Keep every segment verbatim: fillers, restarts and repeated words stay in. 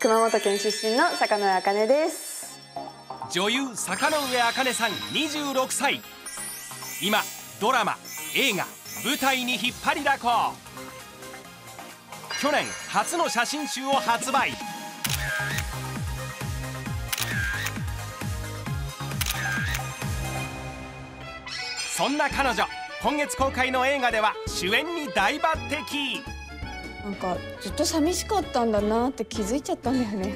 熊本県出身の坂上茜です。女優坂上茜さんにじゅうろくさい。今ドラマ、映画、舞台に引っ張りだこ。去年初の写真集を発売。そんな彼女、今月公開の映画では主演に大抜擢。なんかずっと寂しかったんだなって気づいちゃったんだよね。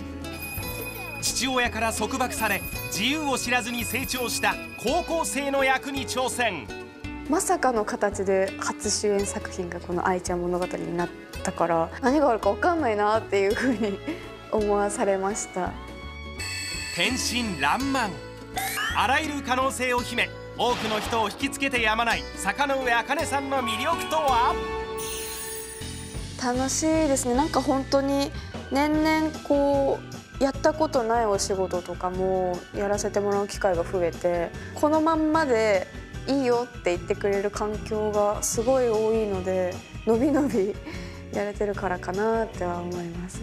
父親から束縛され、自由を知らずに成長した高校生の役に挑戦。まさかの形で初主演作品がこの愛ちゃん物語になったから、何があるか分かんないなっていうふうに思わされました。天真爛漫、あらゆる可能性を秘め、多くの人を引きつけてやまない坂上茜さんの魅力とは。楽しいですね。なんか本当に年々こうやったことないお仕事とかもやらせてもらう機会が増えて、このまんまでいいよって言ってくれる環境がすごい多いので、のびのびやれてるからかなっては思います。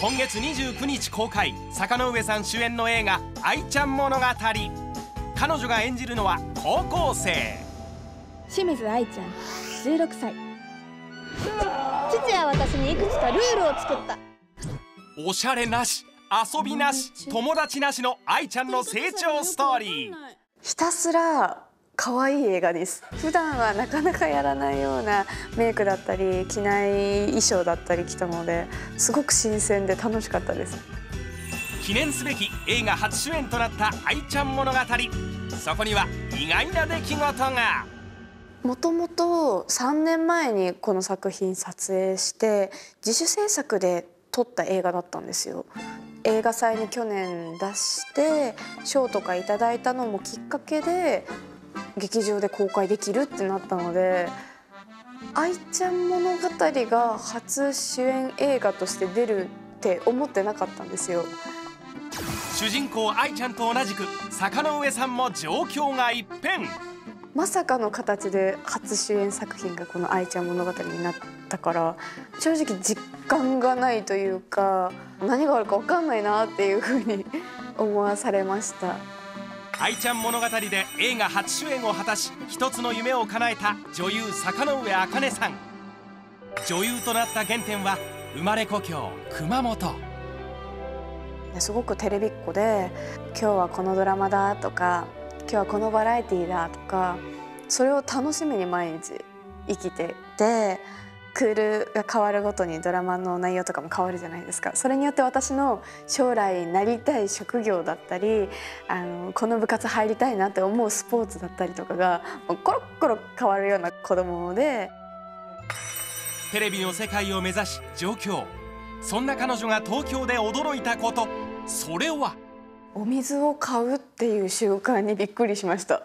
今月にじゅうくにち公開、坂上さん主演の映画「愛ちゃん物語」。彼女が演じるのは高校生、清水愛ちゃんじゅうろくさい。父は私にいくつかルールを作った。おしゃれなし、遊びなし、友達なしの愛ちゃんの成長ストーリー。ひたすら可愛い映画です。普段はなかなかやらないようなメイクだったり着ない衣装だったり着たので、すごく新鮮で楽しかったです。記念すべき映画初主演となった愛ちゃん物語。そこには意外な出来事が。もともとさんねんまえにこの作品撮影して、自主制作で撮った映画だったんですよ。映画祭に去年出して賞とかいただいたのもきっかけで劇場で公開できるってなったので、愛ちゃん物語が初主演映画として出るって思ってなかったんですよ。主人公愛ちゃんと同じく坂上さんも状況が一変。まさかの形で初主演作品がこの愛ちゃん物語になったから、正直実感がないというか、何があるか分かんないなっていうふうに思わされました。愛ちゃん物語で映画初主演を果たし、一つの夢を叶えた女優坂上茜さん。女優となった原点は生まれ故郷熊本。すごくテレビっ子で、今日はこのドラマだとか今日はこのバラエティーだとか、それを楽しみに毎日生きてて、クールが変わるごとにドラマの内容とかも変わるじゃないですか。それによって私の将来なりたい職業だったり、あのこの部活入りたいなって思うスポーツだったりとかがコロッコロ変わるような子供で、テレビの世界を目指し上京。そんな彼女が東京で驚いたこと、それはお水を買うっていう習慣にびっくりしました。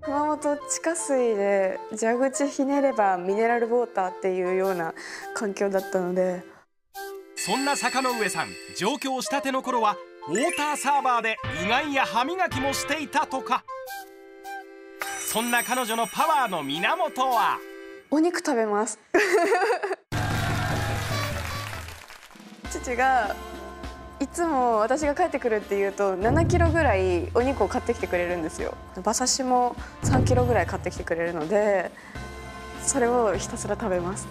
熊本地下水で蛇口ひねればミネラルウォーターっていうような環境だったので。そんな坂上さん、上京したての頃はウォーターサーバーでうがいや歯磨きもしていたとか。そんな彼女のパワーの源はお肉食べます父がいつも私が帰ってくるって言うとななキロぐらいお肉を買ってきてくれるんですよ。馬刺しもさんキロぐらい買ってきてくれるので、それをひたすら食べます。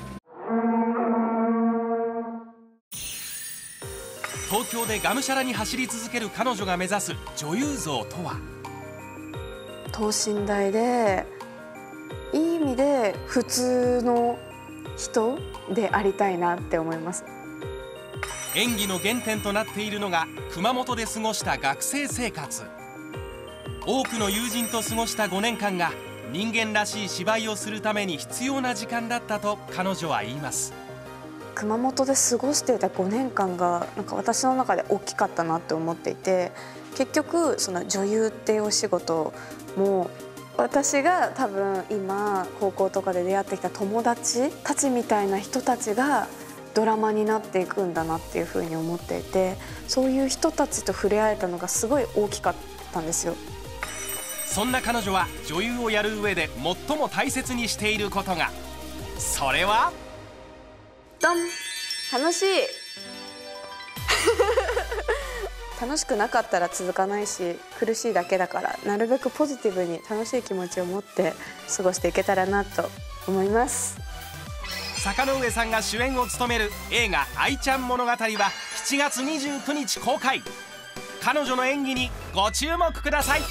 東京でがむしゃらに走り続ける彼女が目指す女優像とは。等身大でいい意味で普通の人でありたいなって思います。演技の原点となっているのが熊本で過ごした学生生活。多くの友人と過ごしたごねんかんが人間らしい芝居をするために必要な時間だったと彼女は言います。熊本で過ごしていたごねんかんがなんか私の中で大きかったなって思っていて、結局その女優っていうお仕事も、私が多分今高校とかで出会ってきた友達たちみたいな人たちがドラマになっていくんだなっていうふうに思っていて、そういう人たちと触れ合えたのがすごい大きかったんですよ。そんな彼女は女優をやる上で最も大切にしていることが。それはどん、楽しい楽しくなかったら続かないし、苦しいだけだから、なるべくポジティブに楽しい気持ちを持って過ごしていけたらなと思います。坂上さんが主演を務める映画「愛ちゃん物語」はしちがつにじゅうくにち公開。彼女の演技にご注目ください。